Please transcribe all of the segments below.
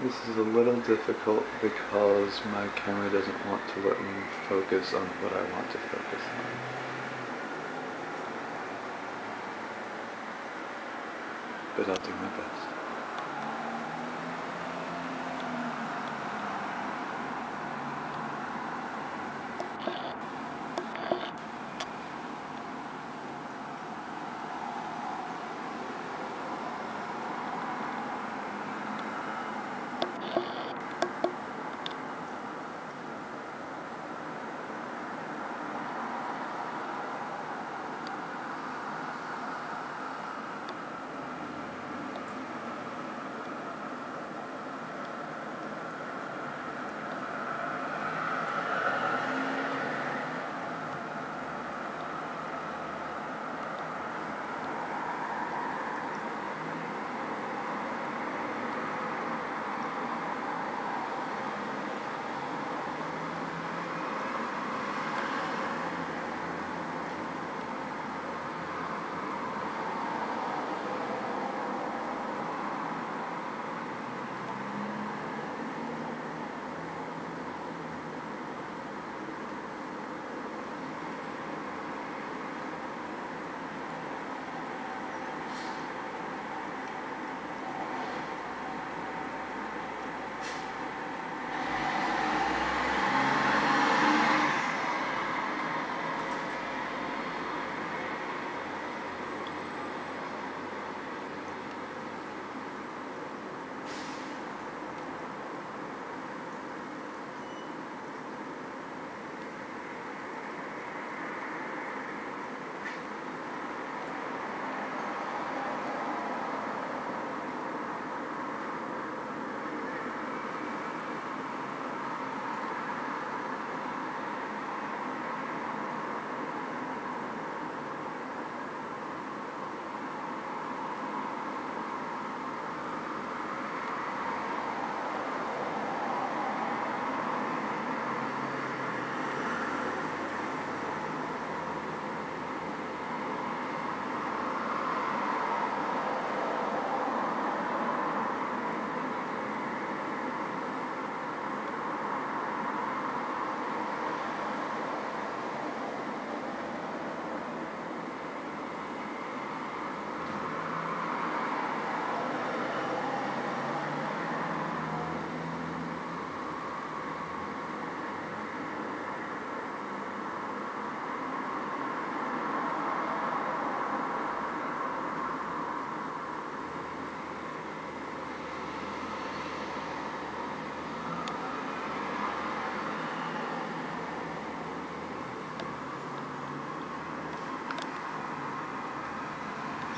This is a little difficult because my camera doesn't want to let me focus on what I want to focus on. But I'll do my best.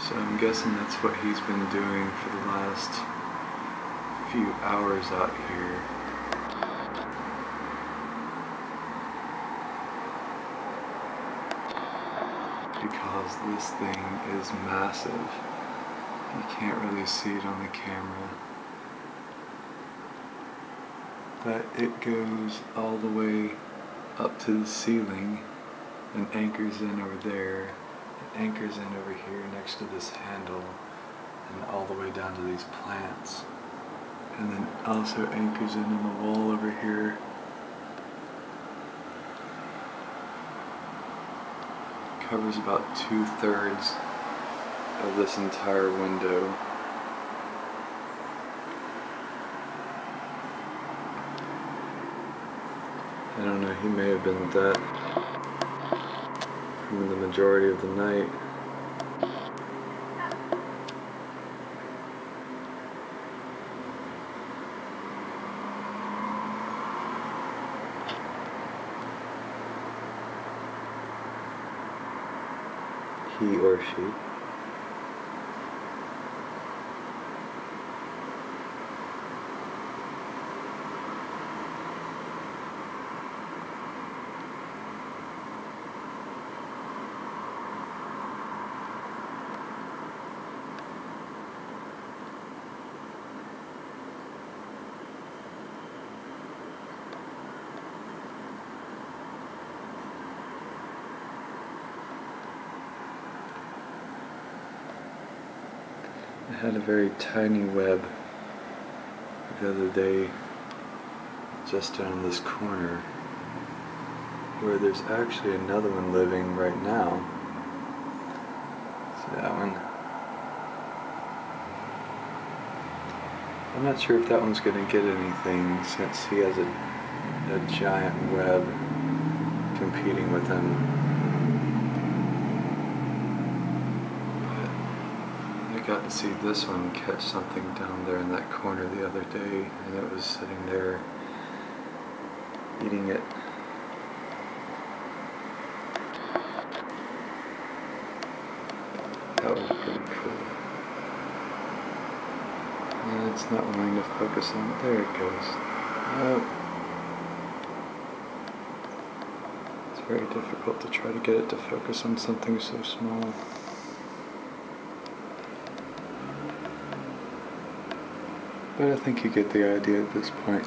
So I'm guessing that's what he's been doing for the last few hours out here. Because this thing is massive. You can't really see it on the camera. But it goes all the way up to the ceiling and anchors in over there. Anchors in over here next to this handle and all the way down to these plants, and then also anchors in on the wall over here, covers about 2/3 of this entire window. I don't know, he may have been that the majority of the night. He or she. I had a very tiny web the other day just down this corner where there's actually another one living right now. See that one? I'm not sure if that one's going to get anything since he has a giant web competing with him. But I got to see this one catch something down there in that corner the other day, and it was sitting there eating it. That was pretty cool. And it's not wanting to focus on it. There it goes. Oh. It's very difficult to try to get it to focus on something so small. But I think you get the idea at this point.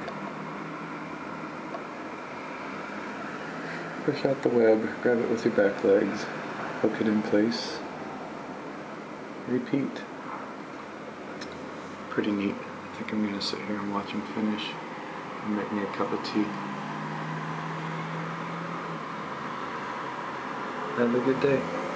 Push out the web, grab it with your back legs, hook it in place. Repeat. Pretty neat. I think I'm going to sit here and watch him finish and make me a cup of tea. Have a good day.